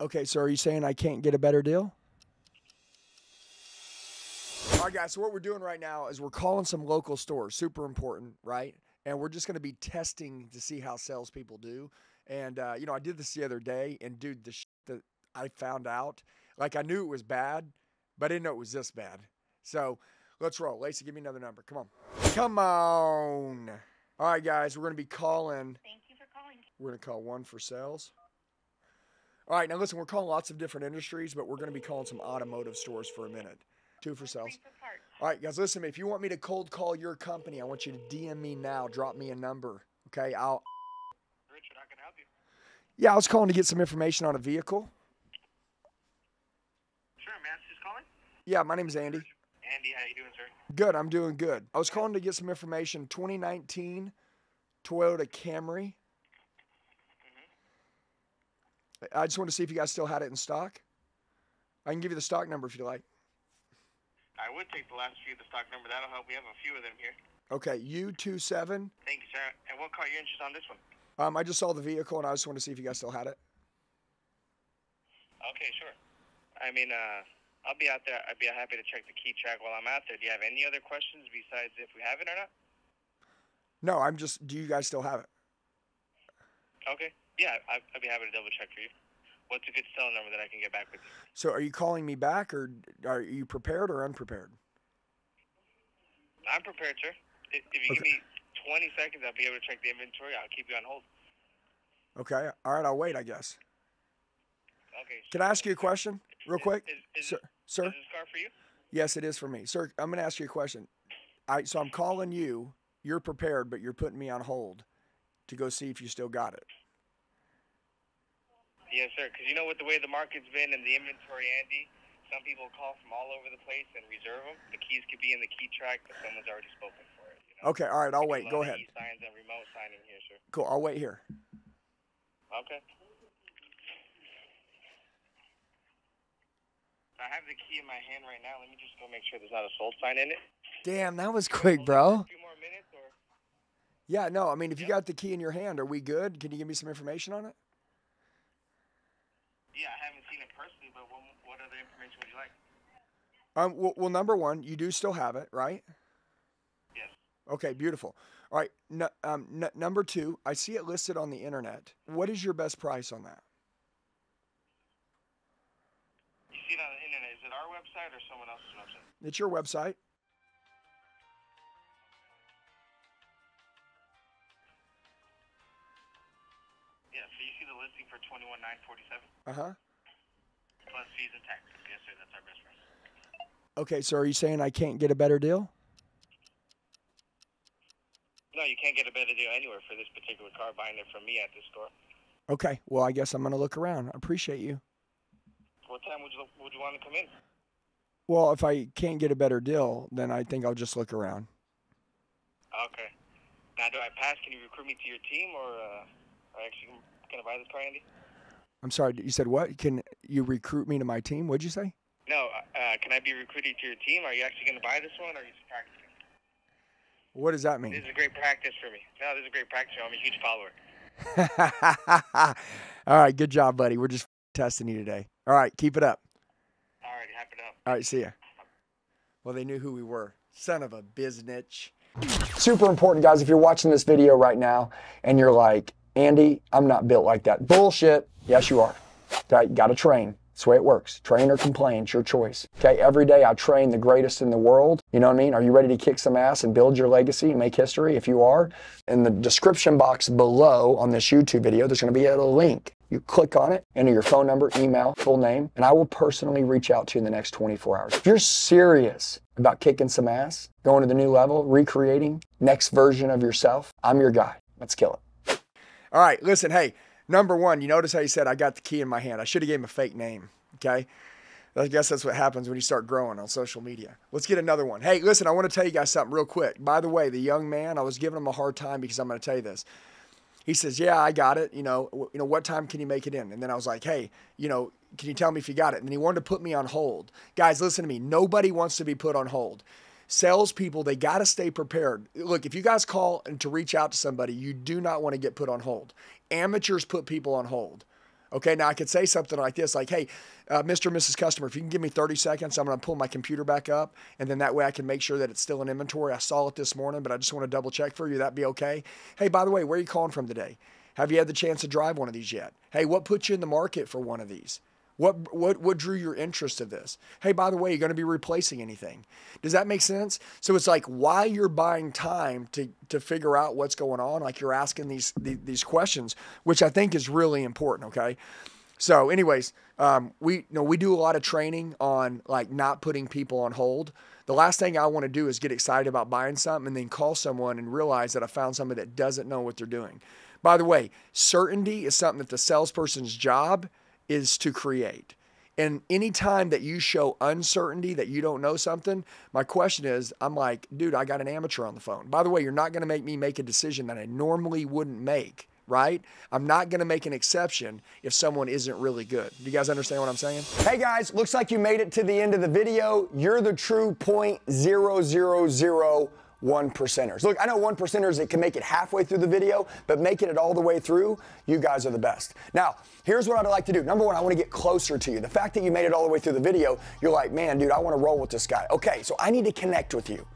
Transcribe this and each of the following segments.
Okay, so are you saying I can't get a better deal? All right, guys, so what we're doing right now is we're calling some local stores, super important, right? And we're just going to be testing to see how salespeople do. And, you know, I did this the other day, and, dude, the shit that I found out, like, I knew it was bad, but I didn't know it was this bad. So let's roll. Lacey, give me another number. Come on. Come on. All right, guys, we're going to be calling. Thank you for calling. We're going to call one for sales. All right, now listen, we're calling lots of different industries, but we're going to be calling some automotive stores for a minute. Two for sales. All right, guys, listen, if you want me to cold call your company, I want you to DM me now. Drop me a number, okay? I'll. Richard, I can help you. Yeah, I was calling to get some information on a vehicle. Sure, man. Who's calling? Yeah, my name's Andy. Andy, how you doing, sir? Good, I'm doing good. I was calling to get some information. 2019 Toyota Camry. I just wanted to see if you guys still had it in stock. I can give you the stock number if you like. I would take the last few of the stock number. That'll help. We have a few of them here. Okay, U27. Thank you, sir. And what car are you interested on this one? I just saw the vehicle, and I just wanted to see if you guys still had it. Okay, sure. I mean, I'll be out there. I'd be happy to check the key track while I'm out there. Do you have any other questions besides if we have it or not? No, I'm just, do you guys still have it? Okay. Yeah, I'd be happy to double check for you. What's a good cell number that I can get back with you? So are you calling me back, or are you prepared or unprepared? I'm prepared, sir. If you give me 20 seconds, I'll be able to check the inventory. I'll keep you on hold. Okay. All right, I'll wait, I guess. Okay. Can I ask you a question real quick? Sir? Is this car for you? Yes, it is for me. Sir, I'm going to ask you a question. So I'm calling you. You're prepared, but you're putting me on hold to go see if you still got it. Yes, sir, because you know with the way the market's been and the inventory, Andy, some people call from all over the place and reserve them. The keys could be in the key track, but someone's already spoken for it. You know? Okay, all right, I'll wait. Go ahead. E-signs and remote signing here, sir. Cool, I'll wait here. Okay. I have the key in my hand right now. Let me just go make sure there's not a sold sign in it. Damn, that was quick, bro. A few more minutes, or? Yeah, no, I mean, if you got the key in your hand, are we good? Can you give me some information on it? Yeah, I haven't seen it personally, but what other information would you like? Well, number one, you do still have it, right? Yes. Okay, beautiful. All right, number two, I see it listed on the internet. What is your best price on that? You see it on the internet. Is it our website or someone else's website? It's your website. Listing for $21,947. Plus fees and taxes. Yes, sir. That's our best price. Okay, so are you saying I can't get a better deal? No, you can't get a better deal anywhere for this particular car buying it from me at this store. Okay, well, I guess I'm going to look around. I appreciate you. What time would you want to come in? Well, if I can't get a better deal, then I think I'll just look around. Okay. Now, do I pass? Can you recruit me to your team, or actually? Can I buy this car, Andy? I'm sorry, you said what? Can you recruit me to my team? What'd you say? No, can I be recruited to your team? Are you actually going to buy this one, or are you just practicing? What does that mean? This is a great practice for me. No, this is a great practice. I'm a huge follower. All right, good job, buddy. We're just testing you today. All right, keep it up. All right, happy to help. All right, see ya. Well, they knew who we were. Son of a biznitch. Super important, guys. If you're watching this video right now and you're like, Andy, I'm not built like that. Bullshit. Yes, you are. Okay, gotta train. That's the way it works. Train or complain, it's your choice. Okay, every day I train the greatest in the world. You know what I mean? Are you ready to kick some ass and build your legacy and make history? If you are, in the description box below on this YouTube video, there's gonna be a link. You click on it, enter your phone number, email, full name, and I will personally reach out to you in the next 24 hours. If you're serious about kicking some ass, going to the new level, recreating next version of yourself, I'm your guy. Let's kill it. All right, listen, hey, number one, you notice how he said, I got the key in my hand. I should have gave him a fake name, okay? I guess that's what happens when you start growing on social media. Let's get another one. Hey, listen, I want to tell you guys something real quick. By the way, the young man, I was giving him a hard time because I'm going to tell you this. He says, yeah, I got it. You know, what time can you make it in? And then I was like, hey, you know, can you tell me if you got it? And then he wanted to put me on hold. Guys, listen to me. Nobody wants to be put on hold. Salespeople, they got to stay prepared. Look, if you guys call and to reach out to somebody, you do not want to get put on hold. Amateurs put people on hold. Okay, now I could say something like this, like, hey, Mr. and Mrs. Customer, if you can give me 30 seconds, I'm going to pull my computer back up, and then that way I can make sure that it's still in inventory. I saw it this morning, but I just want to double check for you. That'd be okay. Hey, by the way, where are you calling from today? Have you had the chance to drive one of these yet? Hey, what put you in the market for one of these? What drew your interest of this? Hey, by the way, you're going to be replacing anything. Does that make sense? So it's like why you're buying time to figure out what's going on. Like you're asking these questions, which I think is really important. Okay. So anyways, we do a lot of training on like not putting people on hold. The last thing I want to do is get excited about buying something and then call someone and realize that I found somebody that doesn't know what they're doing. By the way, certainty is something that the salesperson's job is to create. And any time that you show uncertainty that you don't know something, my question is, I'm like, dude, I got an amateur on the phone. By the way, you're not going to make me make a decision that I normally wouldn't make, right? I'm not going to make an exception if someone isn't really good. Do you guys understand what I'm saying? Hey guys, looks like you made it to the end of the video. You're the true 0.000 one percenters. Look, I know one percenters that can make it halfway through the video, but making it all the way through, you guys are the best. Now, here's what I'd like to do. Number one, I want to get closer to you. The fact that you made it all the way through the video, you're like, man, dude, I want to roll with this guy. Okay, so I need to connect with you.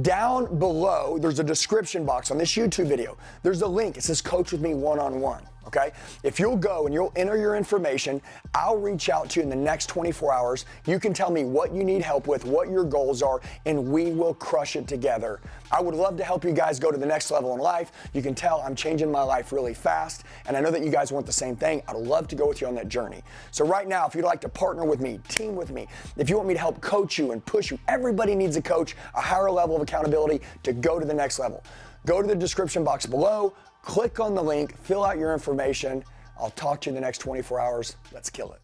Down below, there's a description box on this YouTube video. There's a link. It says coach with me one-on-one. Okay? If you'll go and you'll enter your information, I'll reach out to you in the next 24 hours. You can tell me what you need help with, what your goals are, and we will crush it together. I would love to help you guys go to the next level in life. You can tell I'm changing my life really fast, and I know that you guys want the same thing. I'd love to go with you on that journey. So right now, if you'd like to partner with me, team with me, if you want me to help coach you and push you, everybody needs a coach, a higher level of accountability to go to the next level. Go to the description box below, click on the link, fill out your information. I'll talk to you in the next 24 hours. Let's kill it.